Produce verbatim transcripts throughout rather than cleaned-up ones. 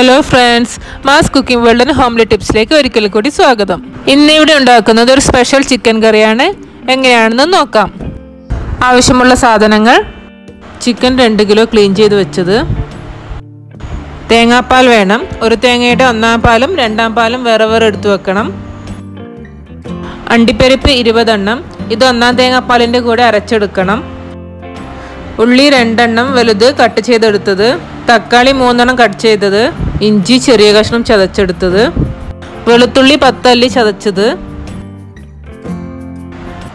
Hello friends, Maaz Cooking World and Homely Tips like orikal kodi swagatham. Inne ivide undaakkunnathu or special chicken curry aanu. Enganeyannu nokkam. Avashyamulla sadhanangal. Chicken two kilo clean cheedu vechathu. Thenga paal venam. Oru thengayide onnam paalum rendam paalum vera vera eduthu vekkanam. Andiperippe twenty ennam. Idu onnam thenga paalinte kooda arachedukkanam. Ulli rendanam veluthu cut cheedu eduthathu. Takali Monana Katcheda, Inji Cherigashnum Chadachada, Velutuli Patali Chadachada,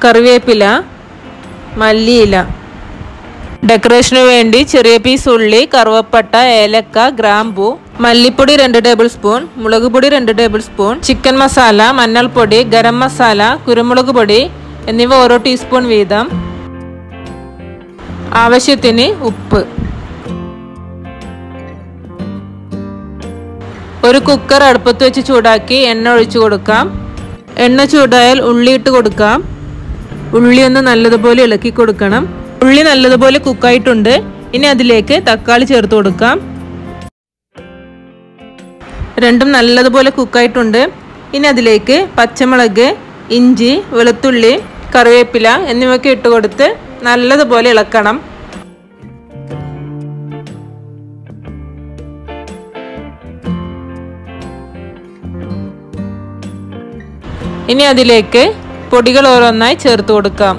Karvepilla, Malila. Decoration of Endi, Cherepi Sulli, Karvapata, Eleka, Grambu, Malipudi and a tablespoon, Mulagupudi and a tablespoon, Chicken Masala, Manal Podi, Garam Masala, Kurumulagupodi, and Niva teaspoon Vedam Avashitini, Up. ഒരു cooker അടുപ്പത്ത് വെച്ച് ചൂടാക്കി എണ്ണ ഒഴിച്ചു കൊടുക്കാം എണ്ണ ചൂടായാൽ ഉള്ളി ഇട്ട് കൊടുക്കാം ഉള്ളി ഒന്ന് നല്ലതുപോലെ ഇളക്കി കൊടുക്കണം ഉള്ളി നല്ലതുപോലെ കുക്ക് ആയിട്ടുണ്ട് ഇനി അതിലേക്ക് തക്കാളി ചേർത്ത് കൊടുക്കാം രണ്ടും നല്ലതുപോലെ കുക്ക് ആയിട്ടുണ്ട് ഇനി അതിലേക്ക് പച്ചമുളക് ഇഞ്ചി വെളുത്തുള്ളി കറിവേപ്പില എന്നിവയൊക്കെ ഇട്ട് കൊടുത്ത് നല്ലതുപോലെ ഇളക്കണം ഇനി അതിലേക്ക് പൊടികൾ ഓരോന്നായി ചേർത്ത് കൊടുക്കാം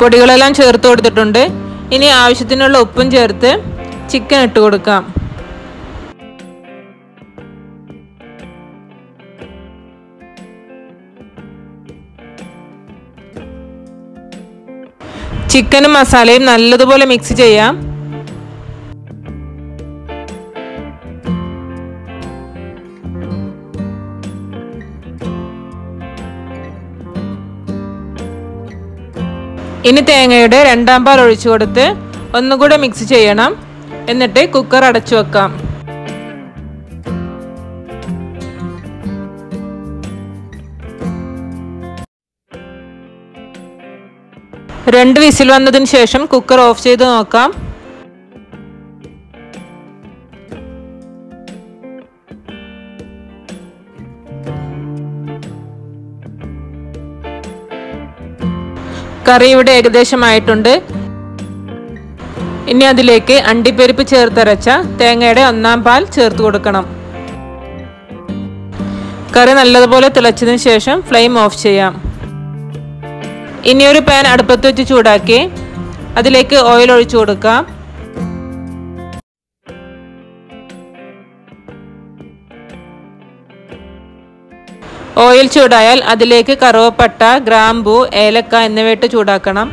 പൊടികളെല്ലാം ചേർത്ത് കൊടുത്തിട്ടുണ്ട് ഇനി ആവശ്യത്തിനുള്ള ഉപ്പും ചേർത്ത് ചിക്കൻ ഇട്ട് കൊടുക്കാം ചിക്കനും മസാലയും നല്ലതുപോലെ മിക്സ് ചെയ്യാം ഇനി തേങ്ങയുടെ രണ്ടാം പാൽ ഒഴിച്ചു കൊടുത്ത് ഒന്നുകൂടി മിക്സ് ചെയ്യണം എന്നിട്ട് കുക്കർ അടച്ചു വെക്കാം രണ്ട് വിസിൽ വന്നതിന് ശേഷം കുക്കർ ഓഫ് ചെയ്തു നോക്കാം കറി ഇവിടെ ഏകദേശമായിട്ടുണ്ട് ഇനി അതിലേക്ക് അണ്ടിപ്പരിപ്പ് ചേർത്തരച്ച തേങ്ങയുടെ ഒന്നാം പാൽ ചേർത്ത് കൊടുക്കണം കറി നല്ലതുപോലെ തിളച്ചതിന് ശേഷം ഫ്ലെയിം ഓഫ് ചെയ്യാം ഇനി ഒരു പാൻ അടുപ്പത്ത് വെച്ച് ചൂടാക്കി അതിലേക്ക് ഓയിൽ ഒഴിച്ചു കൊടുക്കാം ഓയിൽ ചൂടായാൽ അതിലേക്ക് കറുവപ്പട്ട ഗ്രാമ്പു ഏലക്ക എന്നിവ ഇട്ട് ചൂടാക്കണം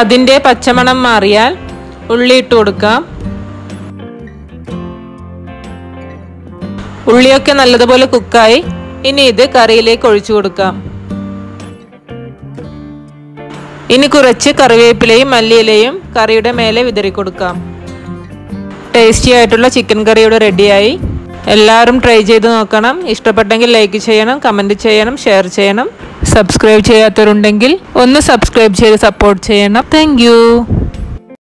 അതിന്റെ പച്ചമണം മാറിയാൽ ഉള്ളി ഇട്ട് കൊടുക്കാം ഉള്ളിയൊക്കെ നല്ലതുപോലെ കുക്കായി ഇനി ഇത് കറിയിലേക്ക് ഒഴിച്ചു കൊടുക്കാം ഇനി കുറച്ച് കറിവേപ്പിലയും മല്ലിയിലയും കറിയുടെ മേലെ വിതറി കൊടുക്കാം Tasty ആയിട്ടുള്ള ചിക്കൻ കറി ഇവിടെ റെഡിയായി എല്ലാവരും ട്രൈ ചെയ്തു നോക്കണം ഇഷ്ടപ്പെട്ടെങ്കിൽ ലൈക്ക് ചെയ്യണം കമന്റ് ചെയ്യണം ഷെയർ ചെയ്യണം സബ്സ്ക്രൈബ് ചെയ്യാത്തവരുണ്ടെങ്കിൽ ഒന്ന് സബ്സ്ക്രൈബ് ചെയ്ത് സപ്പോർട്ട് ചെയ്യണം താങ്ക്യൂ